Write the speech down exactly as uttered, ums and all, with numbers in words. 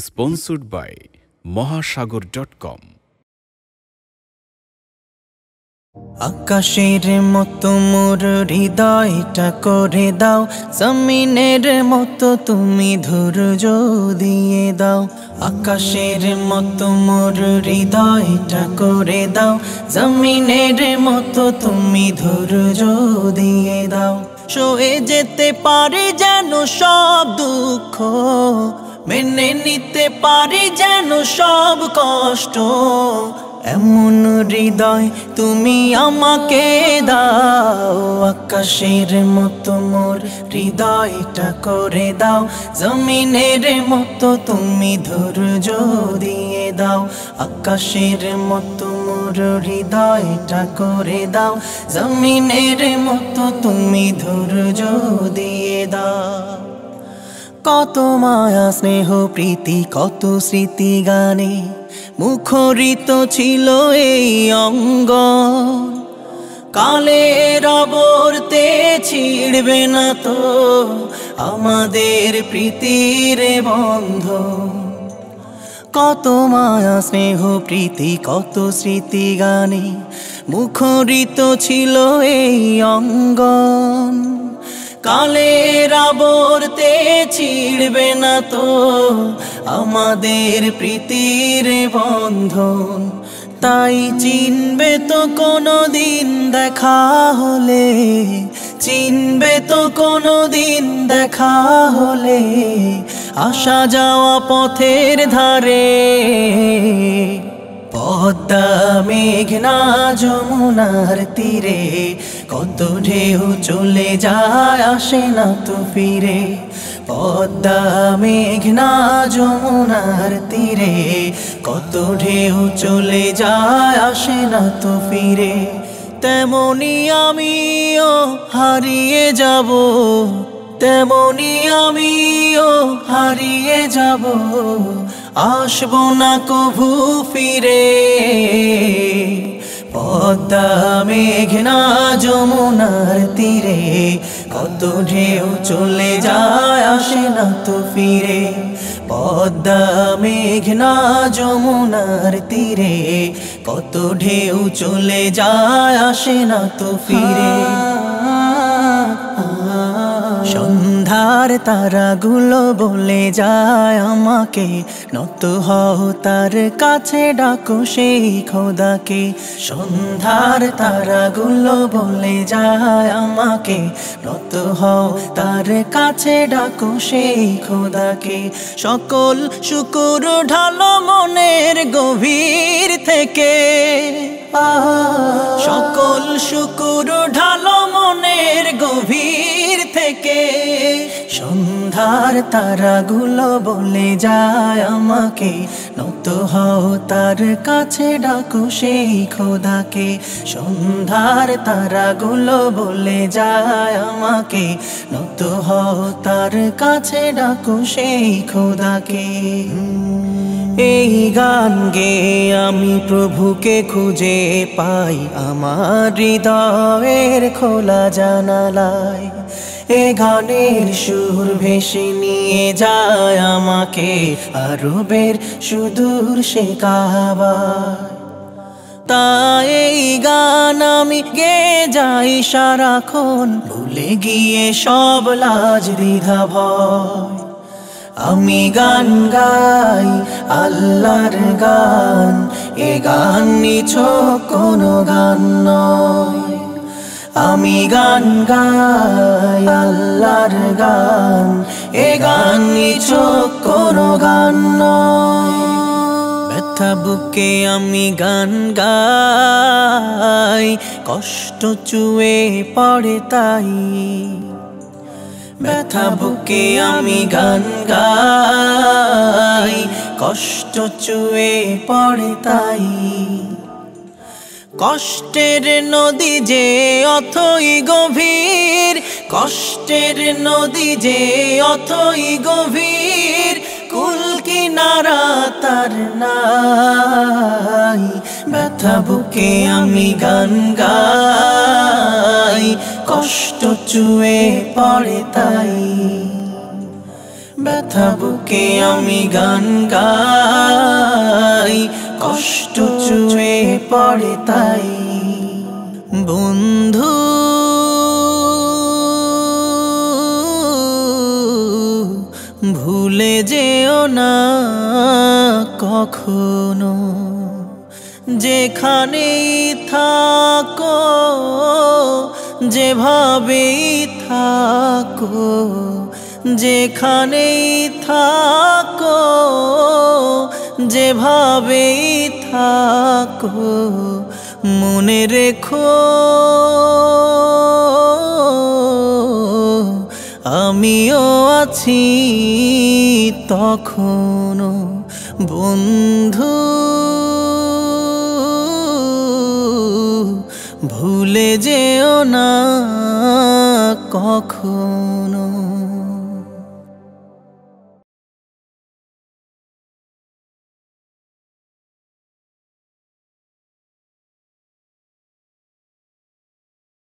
Sponsored by Mahasagar dot com. आकाशेर मतो मोर हृदयटा करे दाओ, जमीनेर मतो तुमी धैर्य दिए दाओ। आकाशेर मतो मोर हृदयटा करे दाओ, जमीनेर मतो तुमी धैर्य दिए दाओ। सहे जेते पारे जेनो सब दुख, मेने निते पारे जेनो सब कष्ट। এমন হৃদয় তুমি আমাকে দাও, আকাশের মতো মোর হৃদয়টা করে দাও। জমিনের মতো তুমি ধৈর্য দিয়ে দাও, আকাশের মতো মোর হৃদয়টা করে দাও। জমিনের মতো তুমি ধৈর্য দিয়ে দাও। কত মায়া স্নেহ প্রীতি কত স্মৃতি গানে মুখরিত ছিল এই অঙ্গন। কালের আবর্তে ছিড়বে না তো আমাদের প্রীতির বন্ধন। কত মায়া স্নেহ প্রীতি কত স্মৃতি গানে মুখরিত ছিল এই অঙ্গন। কালের আবর্তে ছিড়বে না তো আমাদের প্রীতির বন্ধন। তাই চিনবে তো কোনো দিন দেখা হলে, চিনবে তো কোনো দিন দেখা হলে আসা যাওয়া পথের ধারে। পদ্মা মেঘনা যমুনার তীরে কত ঢেউ চলে যায় আসে না তো ফিরে। পদ্মা মেঘনা যমুনার তীরে কত ঢেউ চলে যায় আসে না তো ফিরে। তেমনি আমিও হারিয়ে যাব, তেমনি আমিও হারিয়ে যাব। আসবো না কভু ফিরে। পদ্মা মেঘনা যমুনার তীরে কত ঢেউ চলে যায় আসে না তো ফিরে। পদ্মা মেঘনা যমুনার তীরে কত ঢেউ চলে যায় আসে না তো ফিরে। সন্ধ্যার তারাগুলো বলে যায় আমাকে, নত হও তার কাছে ডাকো সেই খোদাকে। সন্ধ্যার তারাগুলো বলে যায় আমাকে, নত হও তার কাছে ডাকো সেই খোদাকে। সকল শুকুর ঢালো মনের গভীর থেকে, সকল শুকুর ঢালো মনের গভীর থেকে। সন্ধ্যার তারাগুলো বলে যায় আমাকে, নত হও তার কাছে ডাকো সেই খোদাকে। সন্ধ্যার তারাগুলো বলে যায় আমাকে, নত হও তার কাছে ডাকো সেই খোদাকে। এই গান গেয়ে আমি প্রভুকে খুঁজে পাই আমার হৃদয়ের খোলা জানালায়। এ গানের সুর ভেসে নিয়ে যায় আমাকে আরবের সুদূর সে কাবায়। তাই এই গান আমি গেয়ে যাই সারাক্ষণ, ভুলে গিয়ে সব লাজ দ্বিধা ভয়। আমি গান গাই আল্লাহর গান, এ গান নিছক কোনো গান নয়। আমি গান গাই আল্লাহর গান, এ গান নিছক কোনো গান নয়। ব্যথা বুকে আমি গান গাই, কষ্ট চুয়ে পড়ে তাই। ব্যথা বুকে আমি গান গাই, কষ্ট চুয়ে পড়ে তাই। কষ্টের নদী যে অথই গভীর, কষ্টের নদী যে অথই গভীর, কুল কিনারা তার নাই। ব্যথা বুকে আমি গান গাই, কষ্ট চুয়ে পড়ে তাই। ব্যথা বুকে আমি গান গাই, কষ্ট চুয়ে পড়ে তাই। বন্ধু ভুলে যেও না কখনো, যেখানেই থাকো যেভাবেই থাকো, যেখানেই থাকো যেভাবেই থাকো, মনে রেখো আমিও আছি তখনো। বন্ধু ভুলে যেও না কখনো।